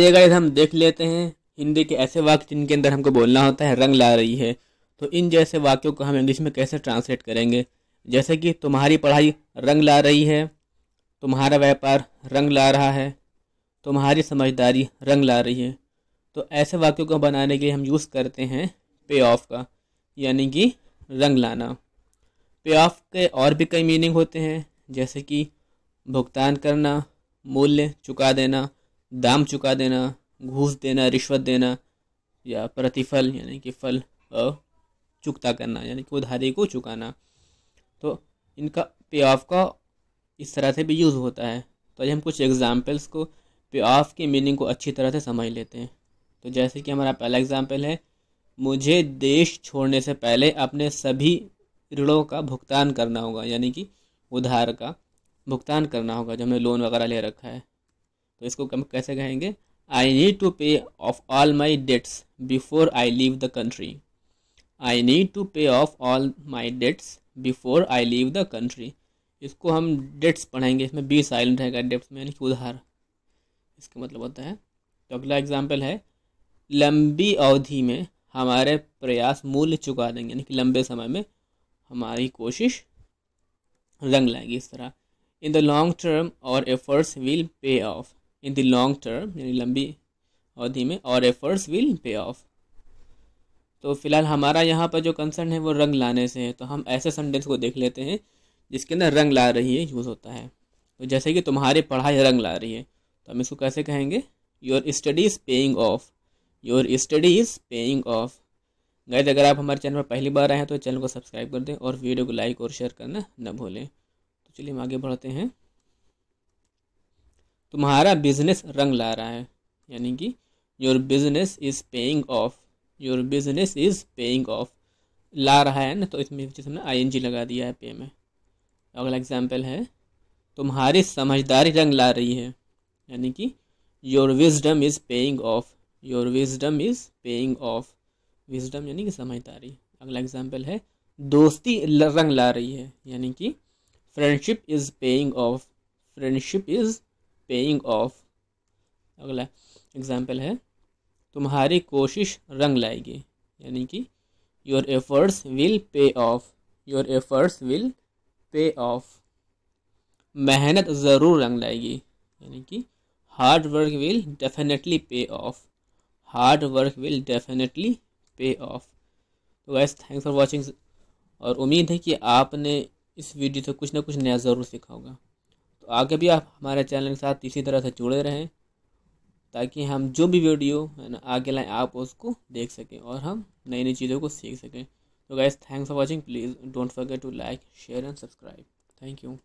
ये गाइस हम देख लेते हैं हिंदी के ऐसे वाक्य जिनके अंदर हमको बोलना होता है रंग ला रही है, तो इन जैसे वाक्यों को हम इंग्लिश में कैसे ट्रांसलेट करेंगे। जैसे कि तुम्हारी पढ़ाई रंग ला रही है, तुम्हारा व्यापार रंग ला रहा है, तुम्हारी समझदारी रंग ला रही है। तो ऐसे वाक्यों को बनाने के लिए हम यूज़ करते हैं पे ऑफ का, यानी कि रंग लाना। पे ऑफ के और भी कई मीनिंग होते हैं, जैसे कि भुगतान करना, मूल्य चुका देना, दाम चुका देना, घूस देना, रिश्वत देना, या प्रतिफल यानी कि फल चुकता करना, यानी कि उधारी को चुकाना। तो इनका पे ऑफ का इस तरह से भी यूज़ होता है। तो आज हम कुछ एग्जाम्पल्स को पे ऑफ की मीनिंग को अच्छी तरह से समझ लेते हैं। तो जैसे कि हमारा पहला एग्जाम्पल है, मुझे देश छोड़ने से पहले अपने सभी ऋणों का भुगतान करना होगा, यानी कि उधार का भुगतान करना होगा जो हमने लोन वगैरह ले रखा है। तो इसको हम कैसे कहेंगे, I need to pay off all my debts before I leave the country. I need to pay off all my debts before I leave the country. इसको हम डेट्स पढ़ेंगे, इसमें बी साइलेंट रहेगा डेट्स में, यानी कि उधार, इसका मतलब होता है। तो अगला एग्जाम्पल है, लंबी अवधि में हमारे प्रयास मूल्य चुका देंगे, यानी कि लंबे समय में हमारी कोशिश रंग लाएगी। इस तरह इन द लॉन्ग टर्म और efforts will pay off. In the long term यानी लंबी अवधि में, और एफर्ट्स विल पे ऑफ। तो फिलहाल हमारा यहाँ पर जो कंसर्न है वो रंग लाने से है, तो हम ऐसे सेंटेंस को देख लेते हैं जिसके अंदर रंग ला रही है यूज़ होता है। तो जैसे कि तुम्हारी पढ़ाई रंग ला रही है, तो हम इसको कैसे कहेंगे, your study is paying off. Your study is paying off. Guys अगर आप हमारे चैनल पर पहली बार आए हैं तो चैनल को सब्सक्राइब कर दें और वीडियो को लाइक और शेयर करना न भूलें। तो चलिए हम आगे बढ़ते हैं। तुम्हारा बिजनेस रंग ला रहा है, यानी कि your business is paying off. Your business is paying off, ला रहा है ना, तो इसमें हमने ING लगा दिया है पे में। अगला एग्जाम्पल है, तुम्हारी समझदारी रंग ला रही है, यानी कि your wisdom is paying off. Your wisdom is paying off. Wisdom यानी कि समझदारी। अगला एग्जाम्पल है, दोस्ती रंग ला रही है, यानी कि friendship is paying off. Friendship is paying off. अगला एग्जाम्पल है, तुम्हारी कोशिश रंग लाएगी, यानी कि your efforts will pay off. Your efforts will pay off. मेहनत ज़रूर रंग लाएगी, यानी कि hard work will definitely pay off. Hard work will definitely pay off. तो गाइस थैंक्स फॉर वाचिंग, और उम्मीद है कि आपने इस वीडियो से कुछ ना कुछ नया ज़रूर सीखा होगा। तो आगे भी आप हमारे चैनल के साथ इसी तरह से जुड़े रहें ताकि हम जो भी वीडियो आगे लाएँ आप उसको देख सकें और हम नई नई चीज़ों को सीख सकें। तो guys thanks for watching, please don't forget to like share and subscribe. Thank you.